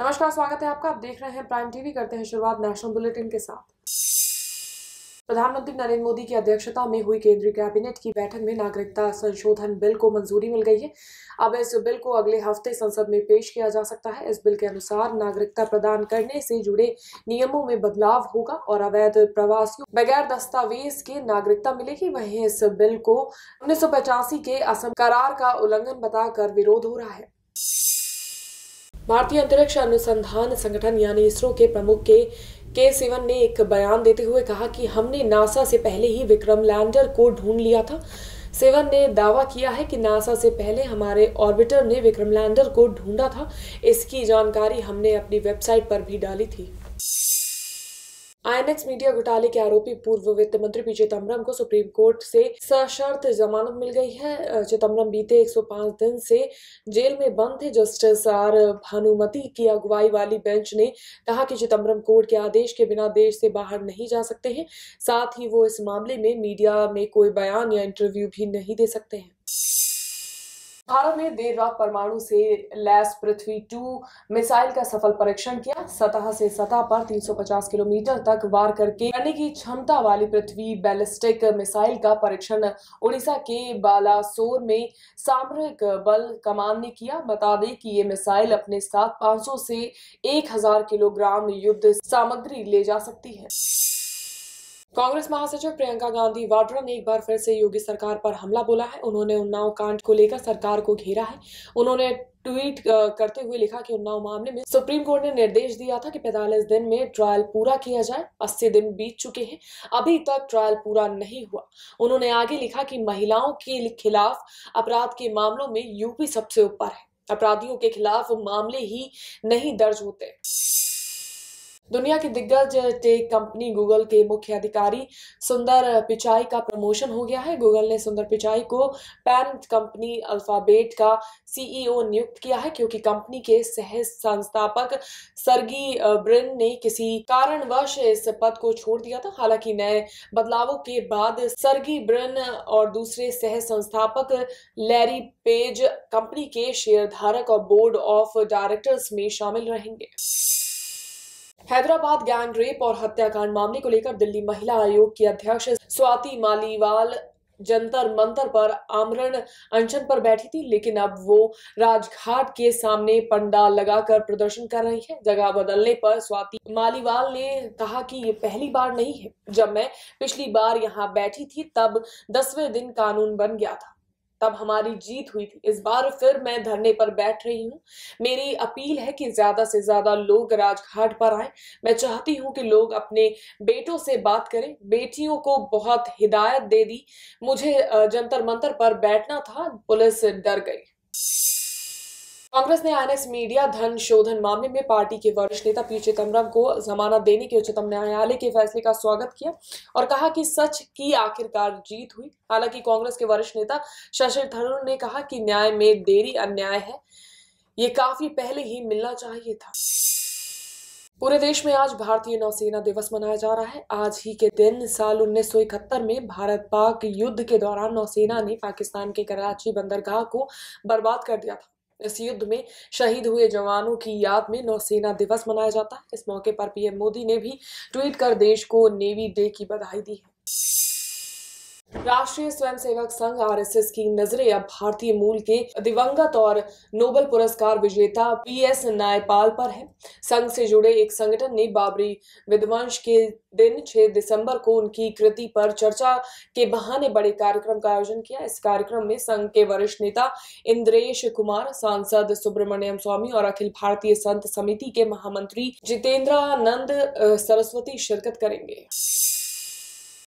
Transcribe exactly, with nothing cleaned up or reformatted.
नमस्कार, स्वागत है आपका। आप देख रहे हैं प्राइम टीवी। करते हैं शुरुआत नेशनल बुलेटिन के साथ। प्रधानमंत्री नरेंद्र मोदी की अध्यक्षता में हुई केंद्रीय कैबिनेट की बैठक में नागरिकता संशोधन बिल को मंजूरी मिल गई है। अब इस बिल को अगले हफ्ते संसद में पेश किया जा सकता है। इस बिल के अनुसार नागरिकता प्रदान करने से जुड़े नियमों में बदलाव होगा और अवैध प्रवासियों बगैर दस्तावेज के नागरिकता मिलेगी। वहीं इस बिल को उन्नीस सौ पचासी के असम करार का उल्लंघन बताकर विरोध हो रहा है। भारतीय अंतरिक्ष अनुसंधान संगठन यानी इसरो के प्रमुख के के सिवन ने एक बयान देते हुए कहा कि हमने नासा से पहले ही विक्रम लैंडर को ढूंढ लिया था। सिवन ने दावा किया है कि नासा से पहले हमारे ऑर्बिटर ने विक्रम लैंडर को ढूंढा था। इसकी जानकारी हमने अपनी वेबसाइट पर भी डाली थी। आई एन एक्स मीडिया घोटाले के आरोपी पूर्व वित्त मंत्री पी चिदम्बरम को सुप्रीम कोर्ट से सशर्त जमानत मिल गई है। चिदम्बरम बीते एक सौ पाँच दिन से जेल में बंद थे। जस्टिस आर भानुमति की अगुवाई वाली बेंच ने कहा कि चिदम्बरम कोर्ट के आदेश के बिना देश से बाहर नहीं जा सकते हैं। साथ ही वो इस मामले में मीडिया में कोई बयान या इंटरव्यू भी नहीं दे सकते हैं। भारत ने देर रात परमाणु से लैस पृथ्वी टू मिसाइल का सफल परीक्षण किया। सतह से सतह पर तीन सौ पचास किलोमीटर तक वार करके करने की क्षमता वाली पृथ्वी बैलिस्टिक मिसाइल का परीक्षण उड़ीसा के बालासोर में सामरिक बल कमान ने किया। बता दें कि ये मिसाइल अपने साथ पाँच सौ से एक हज़ार किलोग्राम युद्ध सामग्री ले जा सकती है। कांग्रेस महासचिव प्रियंका गांधी वाड्रा ने एक बार फिर से योगी सरकार पर हमला बोला है। उन्होंने उन्नाव कांड को लेकर सरकार को घेरा है। उन्होंने ट्वीट करते हुए लिखा कि उन्नाव मामले में सुप्रीम कोर्ट ने निर्देश दिया था कि पैंतालीस दिन में ट्रायल पूरा किया जाए। अस्सी दिन बीत चुके हैं, अभी तक ट्रायल पूरा नहीं हुआ। उन्होंने आगे लिखा कि महिलाओं के खिलाफ अपराध के मामलों में यूपी सबसे ऊपर है। अपराधियों के खिलाफ मामले ही नहीं दर्ज होते। दुनिया की दिग्गज टेक कंपनी गूगल के मुख्य अधिकारी सुंदर पिचाई का प्रमोशन हो गया है। गूगल ने सुंदर पिचाई को पैरेंट कंपनी अल्फाबेट का सीईओ नियुक्त किया है, क्योंकि कंपनी के सह संस्थापक सर्गी ब्रिन ने किसी कारणवश इस पद को छोड़ दिया था। हालांकि नए बदलावों के बाद सर्गी ब्रिन और दूसरे सह संस्थापक लैरी पेज कंपनी के शेयरधारक और बोर्ड ऑफ डायरेक्टर्स में शामिल रहेंगे। हैदराबाद गैंग रेप और हत्याकांड मामले को लेकर दिल्ली महिला आयोग की अध्यक्ष स्वाति मालीवाल जंतर मंतर पर आमरण अनशन पर बैठी थी, लेकिन अब वो राजघाट के सामने पंडाल लगाकर प्रदर्शन कर रही है। जगह बदलने पर स्वाति मालीवाल ने कहा कि ये पहली बार नहीं है। जब मैं पिछली बार यहाँ बैठी थी तब दसवें दिन कानून बन गया था, तब हमारी जीत हुई थी। इस बार फिर मैं धरने पर बैठ रही हूँ। मेरी अपील है कि ज्यादा से ज्यादा लोग राजघाट पर आएं। मैं चाहती हूँ कि लोग अपने बेटों से बात करें। बेटियों को बहुत हिदायत दे दी। मुझे जंतर मंतर पर बैठना था, पुलिस डर गई। कांग्रेस ने आई एन एक्स मीडिया धन शोधन मामले में पार्टी के वरिष्ठ नेता पी चिदम्बरम को जमानत देने के उच्चतम न्यायालय के फैसले का स्वागत किया और कहा कि सच की आखिरकार जीत हुई। हालांकि कांग्रेस के वरिष्ठ नेता शशि थरूर ने कहा कि न्याय में देरी अन्याय है, ये काफी पहले ही मिलना चाहिए था। पूरे देश में आज भारतीय नौसेना दिवस मनाया जा रहा है। आज ही के दिन साल उन्नीस सौ इकहत्तर में भारत पाक युद्ध के दौरान नौसेना ने पाकिस्तान के कराची बंदरगाह को बर्बाद कर दिया था। इस युद्ध में शहीद हुए जवानों की याद में नौसेना दिवस मनाया जाता है। इस मौके पर पीएम मोदी ने भी ट्वीट कर देश को नेवी डे की बधाई दी है। राष्ट्रीय स्वयंसेवक संघ आरएसएस की नजरें अब भारतीय मूल के दिवंगत और नोबेल पुरस्कार विजेता पीएस नायपाल पर है। संघ से जुड़े एक संगठन ने बाबरी विध्वंस के दिन छह दिसंबर को उनकी कृति पर चर्चा के बहाने बड़े कार्यक्रम का आयोजन किया। इस कार्यक्रम में संघ के वरिष्ठ नेता इंद्रेश कुमार, सांसद सुब्रमण्यम स्वामी और अखिल भारतीय संत समिति के महामंत्री जितेंद्रानंद सरस्वती शिरकत करेंगे।